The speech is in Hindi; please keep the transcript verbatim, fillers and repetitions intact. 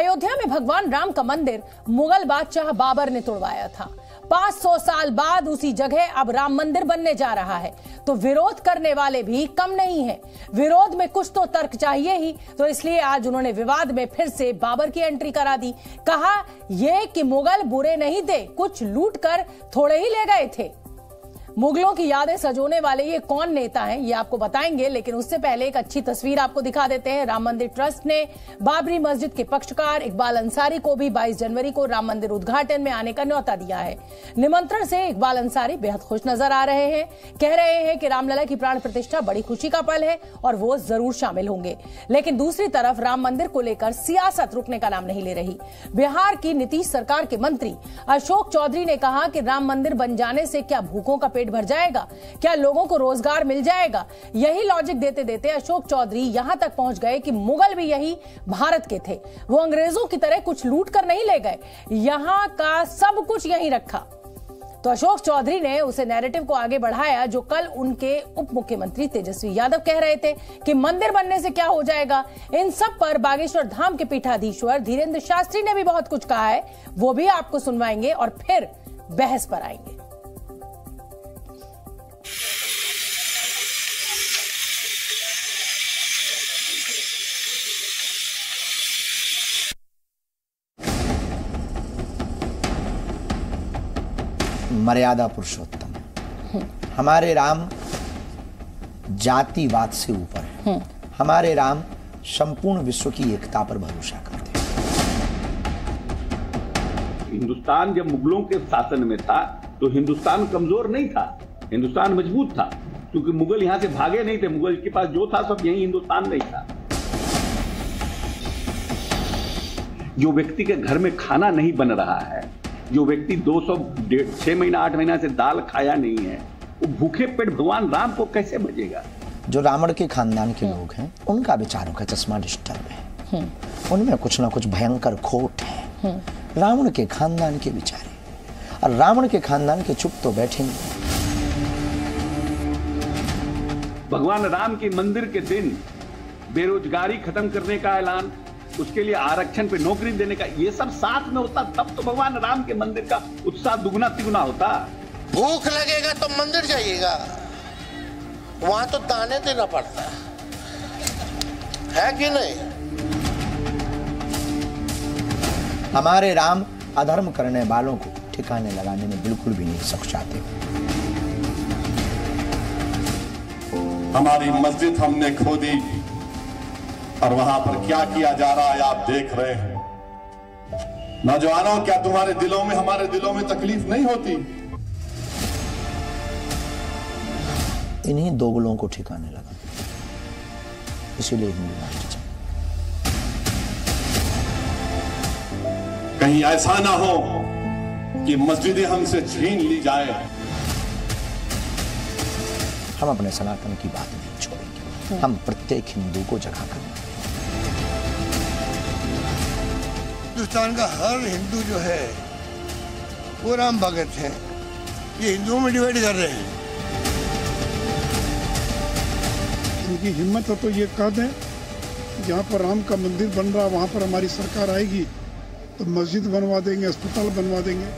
अयोध्या में भगवान राम का मंदिर मुगल बादशाह बाबर ने तोड़वाया था। पाँच सौ साल बाद उसी जगह अब राम मंदिर बनने जा रहा है, तो विरोध करने वाले भी कम नहीं है। विरोध में कुछ तो तर्क चाहिए ही, तो इसलिए आज उन्होंने विवाद में फिर से बाबर की एंट्री करा दी। कहा यह कि मुगल बुरे नहीं थे, कुछ लूट कर थोड़े ही ले गए थे। मुगलों की यादें सजोने वाले ये कौन नेता हैं, ये आपको बताएंगे, लेकिन उससे पहले एक अच्छी तस्वीर आपको दिखा देते हैं। राम मंदिर ट्रस्ट ने बाबरी मस्जिद के पक्षकार इकबाल अंसारी को भी बाईस जनवरी को राम मंदिर उद्घाटन में आने का न्यौता दिया है। निमंत्रण से इकबाल अंसारी बेहद खुश नजर आ रहे हैं। कह रहे हैं कि रामलला की प्राण प्रतिष्ठा बड़ी खुशी का पल है और वो जरूर शामिल होंगे। लेकिन दूसरी तरफ राम मंदिर को लेकर सियासत रुकने का नाम नहीं ले रही। बिहार की नीतीश सरकार के मंत्री अशोक चौधरी ने कहा कि राम मंदिर बन जाने से क्या भूखों का भर जाएगा, क्या लोगों को रोजगार मिल जाएगा। यही लॉजिक देते देते अशोक चौधरी यहां तक पहुंच गए कि मुगल भी यही भारत के थे, वो अंग्रेजों की तरह कुछ लूट कर नहीं ले गए, यहां का सब कुछ यहीं रखा। तो अशोक चौधरी ने उसे नैरेटिव को आगे बढ़ाया जो कल उनके उप मुख्यमंत्री तेजस्वी यादव कह रहे थे कि मंदिर बनने से क्या हो जाएगा। इन सब पर बागेश्वर धाम के पीठाधीश्वर धीरेन्द्र शास्त्री ने भी बहुत कुछ कहा है, वो भी आपको सुनवाएंगे और फिर बहस पर आएंगे। मर्यादा पुरुषोत्तम, हमारे राम जातिवाद से ऊपर है। हमारे राम संपूर्ण विश्व की एकता पर भरोसा करते हैं। हिंदुस्तान जब मुगलों के शासन में था तो हिंदुस्तान कमजोर नहीं था, हिंदुस्तान मजबूत था, क्योंकि मुगल यहाँ से भागे नहीं थे। मुगल के पास जो था सब यही हिंदुस्तान में ही था। जो व्यक्ति के घर में खाना नहीं बन रहा है, जो व्यक्ति दो सौ डेढ़ छः महीना आठ महीना से दाल खाया नहीं है, वो भूखे पेट भगवान राम को कैसे भजेगा। जो रावण के खानदान के लोग हैं उनका विचारों का चश्मा डिस्टर्ब है, उनमें कुछ ना कुछ भयंकर खोट है। रावण के खानदान के विचारे और रावण के खानदान के चुप तो बैठेंगे। भगवान राम के मंदिर के दिन बेरोजगारी खत्म करने का ऐलान, उसके लिए आरक्षण पे नौकरी देने का, ये सब साथ में होता तब तो भगवान राम के मंदिर का उत्साह दुगुना तिगुना होता। भूख लगेगा तो मंदिर जाइएगा, वहां तो दाने देना पड़ता है, है कि नहीं। हमारे राम अधर्म करने वालों को ठिकाने लगाने में बिल्कुल भी नहीं सक्षाते। हमारी मस्जिद हमने खो दी और वहां पर क्या किया जा रहा है आप देख रहे हैं। नौजवानों, क्या तुम्हारे दिलों में हमारे दिलों में तकलीफ नहीं होती। इन्हीं दोगलों को ठिकाने लगा, इसीलिए हिंदू राष्ट्र। कहीं ऐसा ना हो कि मस्जिदें हमसे छीन ली जाए। हम अपने सनातन की बात नहीं छोड़ेंगे, हम प्रत्येक हिंदू को जगह करेंगे। हिंदुस्तान का हर हिंदू जो है वो राम भगत है। ये हिंदुओं में डिवाइड कर रहे हैं। इनकी हिम्मत हो तो ये कह दें, जहाँ पर राम का मंदिर बन रहा वहाँ पर हमारी सरकार आएगी तो मस्जिद बनवा देंगे, अस्पताल बनवा देंगे।